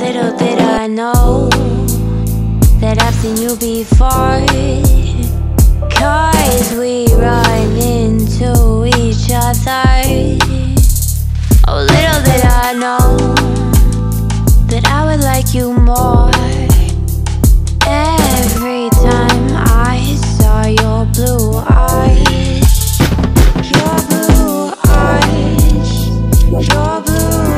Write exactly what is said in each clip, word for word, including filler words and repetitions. Little did I know that I've seen you before, 'cause we run into each other. Oh, little did I know that I would like you more every time I saw your blue eyes. Your blue eyes, your blue eyes.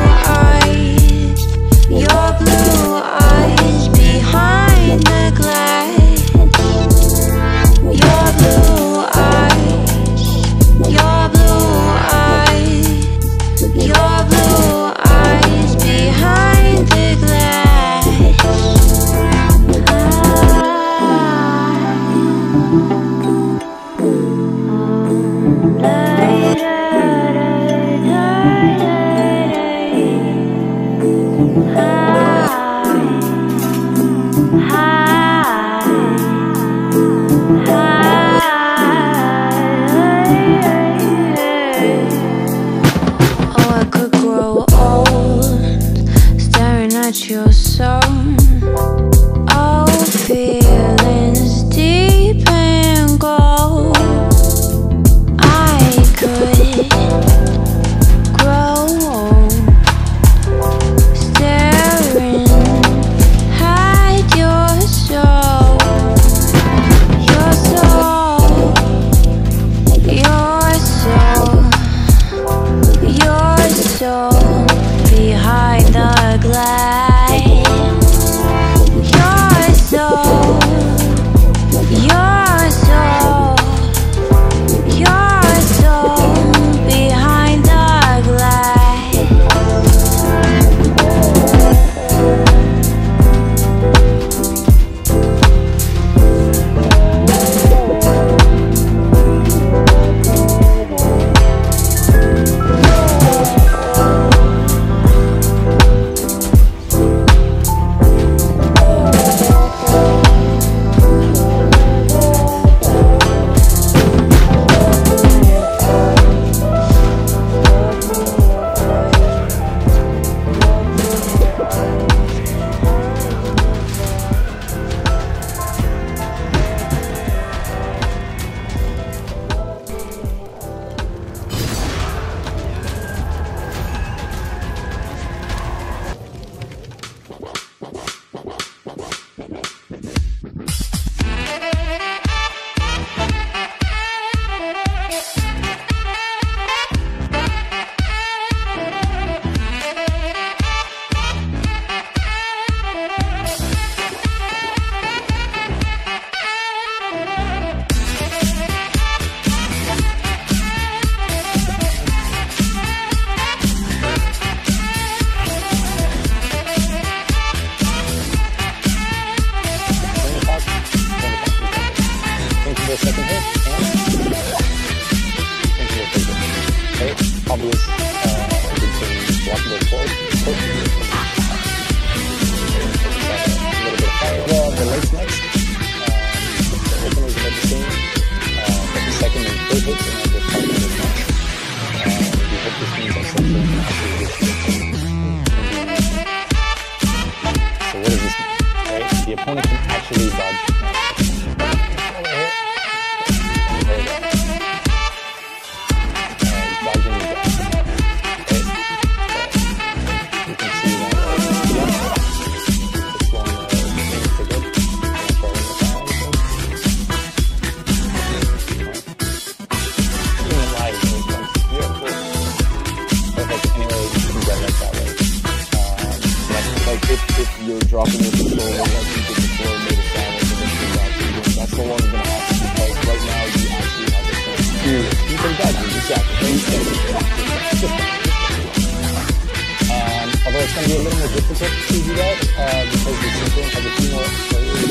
Your soul, oh, feelings deep and gold. I could grow old, staring at your soul, your soul, your soul, your soul behind the glass. Second hit, and okay, obvious, uh, good thing, walkable forward, a little bit higher, well, the legs next, uh, the opener is about the same, uh, but the second and third hits, and the five minute match, and we hope this means that something actually gets you. So what does this mean, right? The opponent can actually dodge. Dropping with the floor, like you did before, made a sound like the next one. That's the one that's gonna happen because right now you actually have the chance to do it. You can dodge it, exactly. Um, although it's gonna be a little more difficult to do that, uh, because the system has a few more players.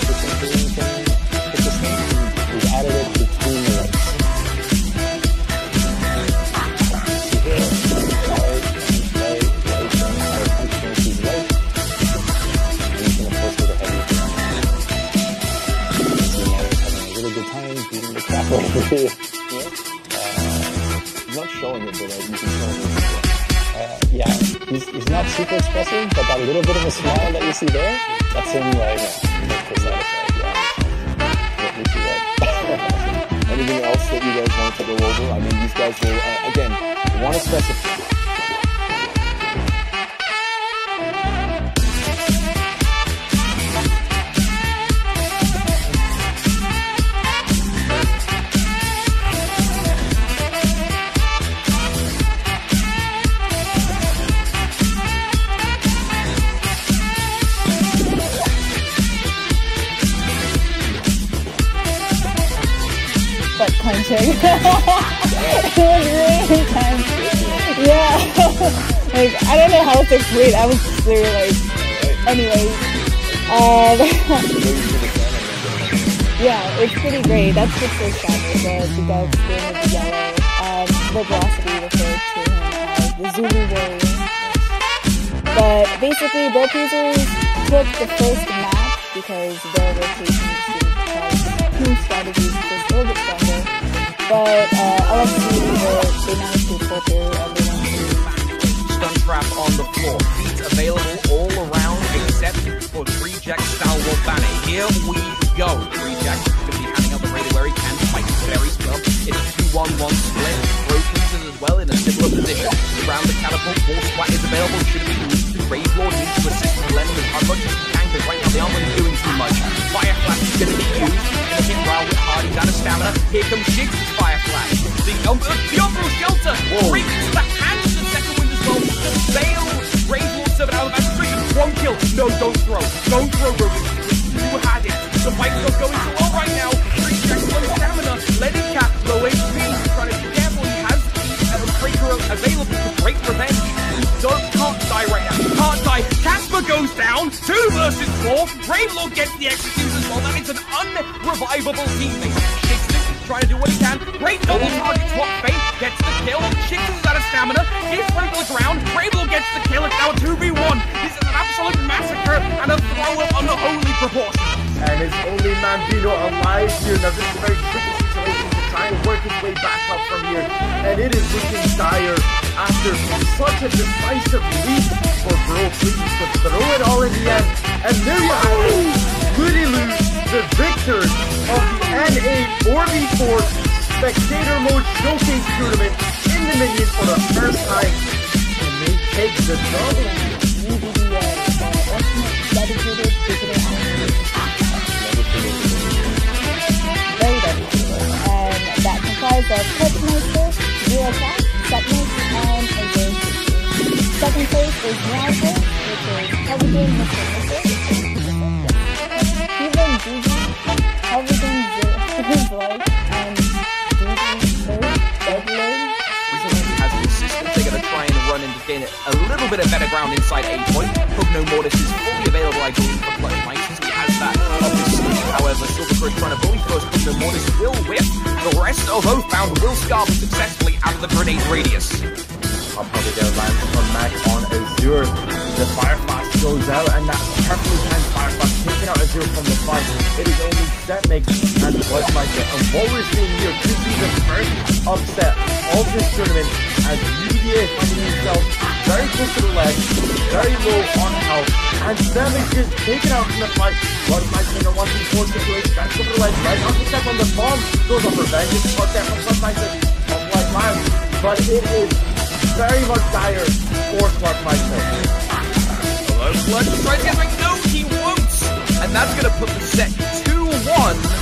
This system is added it to three minutes. bring the crap over here. Yeah. Uh, not showing it, but uh, you can show it. Uh, yeah, he's, he's not super expressive, but that little bit of a smile that you see there, that's him right now. Because that is like, yeah, let me see that. Anything else that you guys want to go over? I mean, these guys will, uh, again, want to specify. Butt punching. It was really intense. Yeah. Like, I don't know how to explain. I was clear, like, anyways. Um, yeah, it's pretty great. That's just so shocking. The, the dog's skin is yellow. Um, Velocity referred to him as the Zulu Warriors. But basically, Bull Teasers took the first match because their rotation team strategies was a little bit stronger, but uh, L F C were managed to filter everyone to stun trap on the floor. Feet available all around except for Three Jack Salwa Bane. Here we go. Three Jack is going to be handing out the radar where he can fight very well. It's two one one split. Brokens as well in a similar position. Around the catapult, ball splat is available. Should be used to Grave Lord needs to assist with Lennon with how much he can, because right now they aren't really doing too much. Fire Flash is going to be used. Well, with Hardy's out of stamina, here comes Jigs' fire flash. The Umbral Shelter reaches the hand to the second wind as well. Bale, Grave Lord seven out of attrition. One kill. No, don't throw. Don't throw, Rogan. You had it. The fight's not going so well right now. Three Jacks on stamina. Lenny Cat, low H P. Trying to be careful. He has a breaker available to break revenge. He does, can't die right now. He can't die. Casper goes down. Two versus four. Grave Lord gets the execution. Well, that is an unrevivable teammate. Shixton trying to do what he can. Great double target swap. Faith gets the kill. Shixton is out of stamina. He's running to the ground. Gravelord gets the kill. It's now a two v one. This is an absolute massacre and a throw-up on the holy proportion. And it's only Mambino alive here. Now, this is a very tricky situation to try and work his way back up from here. And it is looking dire after such a decisive leap for Bro Please to throw it all in the end. And there you go. Goody-Loo, the victor of the N A four v four Spectator Mode Showcase Tournament in the Dominion for the first time. And they take the double. Very dedicated. And that comprises of Clipmaster, Zero Cat, Setness, and a game. Second place is Niagara, which is Everything Mister Mister. Everything is like, and as consistent, they're going to try and run and gain a little bit of better ground inside A point. Cogno Mortis is fully available, I believe, for play. Mike Sisley has that up his sleeve. However, Silvercrush trying to bully first. Cogno Mortis will whip. The rest of Oathbound will scarf successfully out of the grenade radius. I'll probably get a line from Mac on Azure. The Fireflash goes out, and that perfectly timed Fireflash taking out Azure from the fight. It is only Setnik and Bloodfighter. And what we're seeing here could be the first upset of this tournament, as U D A finding himself very close to the ledge, very low on health, and Setnik just taken out from the fight. Bloodfighter in a one v four situation, back over the ledge, right on the step on the bomb, goes on revenge, it's caught there from Bloodfighter, on White Miles, but it is very much dire for Bloodfighter. Hello, Blood tries to get no, he won't, and that's going to put the set two one